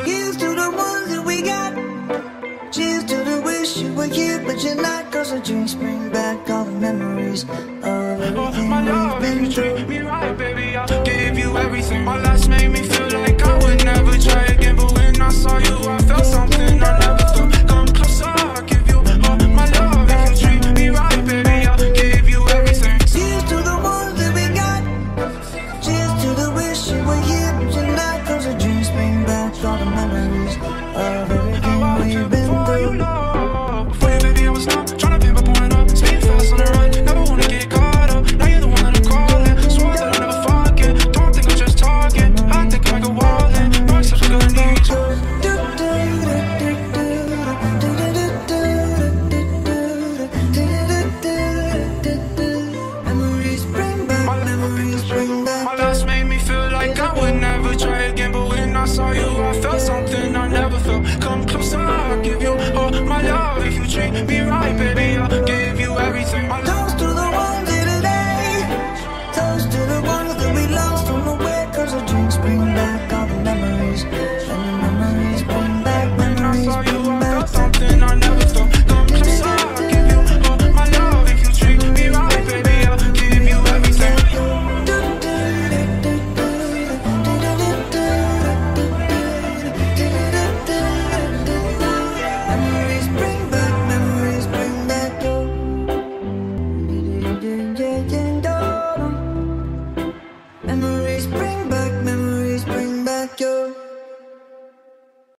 Here's to the ones that we got. Cheers to the wish you were here, but you're not, 'cause the drinks bring back all